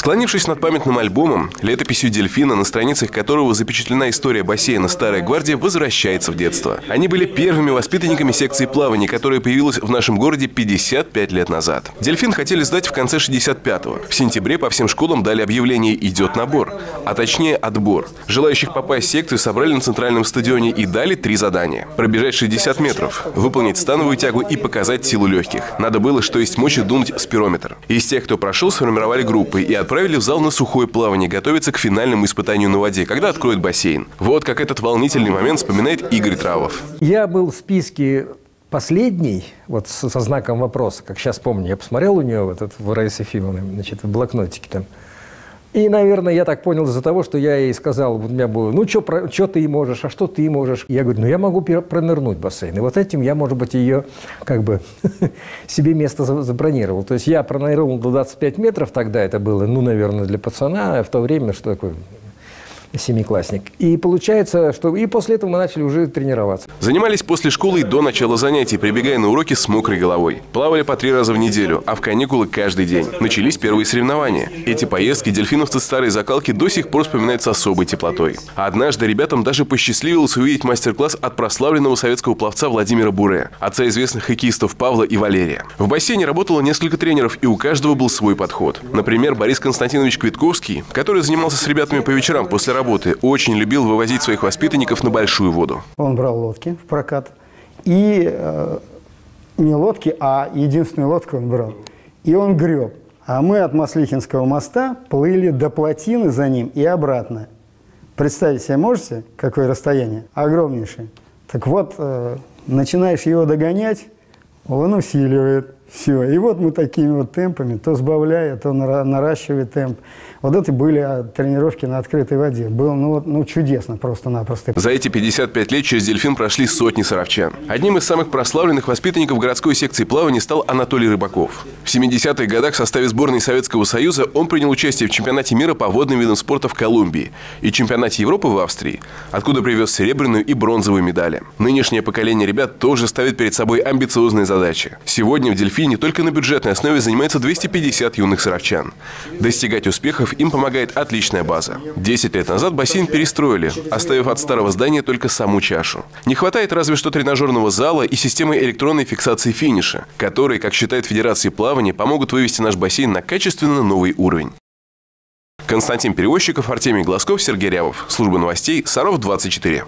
Склонившись над памятным альбомом, летописью «Дельфина», на страницах которого запечатлена история бассейна «Старая гвардия», возвращается в детство. Они были первыми воспитанниками секции плавания, которая появилась в нашем городе 55 лет назад. «Дельфин» хотели сдать в конце 65-го. В сентябре по всем школам дали объявление «Идет набор», а точнее отбор. Желающих попасть в секцию собрали на центральном стадионе и дали 3 задания. Пробежать 60 метров, выполнить становую тягу и показать силу легких. Надо было, что есть мочи, дунуть в спирометр. Из тех, кто прошел, сформировали группы и отправили в зал на сухое плавание, готовиться к финальному испытанию на воде, когда откроют бассейн. Вот как этот волнительный момент вспоминает Игорь Травов. Я был в списке последний, вот со знаком вопроса, как сейчас помню. Я посмотрел у нее вот в Раисе Ефимовне, значит, в блокнотике там. И, наверное, я так понял из-за того, что я ей сказал, у меня было, ну, что ты можешь, а что ты можешь? Я говорю, ну, я могу пронырнуть бассейн. И вот этим я, может быть, ее, как бы, себе место забронировал. То есть я пронырнул до 25 метров, тогда это было, ну, наверное, для пацана, в то время, что такое... семиклассник. И получается, что и после этого мы начали уже тренироваться. Занимались после школы и до начала занятий, прибегая на уроки с мокрой головой. Плавали по 3 раза в неделю, а в каникулы каждый день. Начались первые соревнования. Эти поездки дельфиновцы старой закалки до сих пор вспоминают с особой теплотой. А однажды ребятам даже посчастливилось увидеть мастер-класс от прославленного советского пловца Владимира Буре, отца известных хоккеистов Павла и Валерия. В бассейне работало несколько тренеров, и у каждого был свой подход. Например, Борис Константинович Квитковский, который занимался с ребятами по вечерам после работы, очень любил вывозить своих воспитанников на большую воду. Он брал лодки в прокат. И не лодки, а единственную лодку он брал. И он греб. А мы от Маслихинского моста плыли до плотины за ним и обратно. Представить себе можете, какое расстояние? Огромнейшее. Так вот, начинаешь его догонять, он усиливает. Все. И вот мы такими вот темпами, то сбавляя, то наращивая темп. Вот это были тренировки на открытой воде. Было ну, чудесно просто-напросто. За эти 55 лет через «Дельфин» прошли сотни саровчан. Одним из самых прославленных воспитанников городской секции плавания стал Анатолий Рыбаков. В 70-х годах в составе сборной Советского Союза он принял участие в чемпионате мира по водным видам спорта в Колумбии и чемпионате Европы в Австрии, откуда привез серебряную и бронзовую медали. Нынешнее поколение ребят тоже ставит перед собой амбициозные задачи. Сегодня в «Дельфин» не только на бюджетной основе занимается 250 юных саровчан. Достигать успехов им помогает отличная база. 10 лет назад бассейн перестроили, оставив от старого здания только саму чашу. Не хватает разве что тренажерного зала и системы электронной фиксации финиша, которые, как считает Федерация плавания, помогут вывести наш бассейн на качественно новый уровень. Константин Перевозчиков, Артемий Глазков, Сергей Рябов. Служба новостей «Саров-24».